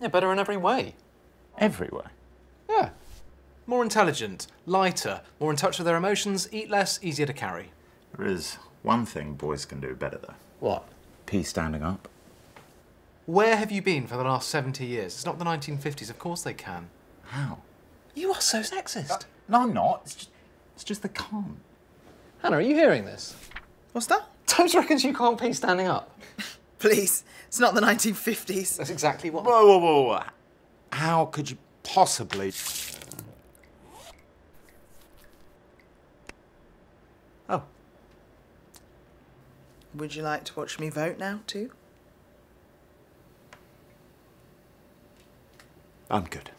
Yeah, better in every way. Every way? Yeah. More intelligent, lighter, more in touch with their emotions, eat less, easier to carry. There is one thing boys can do better, though. What? Pee standing up. Where have you been for the last 70 years? It's not the 1950s, of course they can. How? You are so sexist. No, I'm not. It's just they can't. Hannah, are you hearing this? What's that? Toby reckons you can't pee standing up. Please, it's not the 1950s. That's exactly what... Whoa, whoa, whoa, whoa. How could you possibly... Oh. Would you like to watch me vote now, too? I'm good.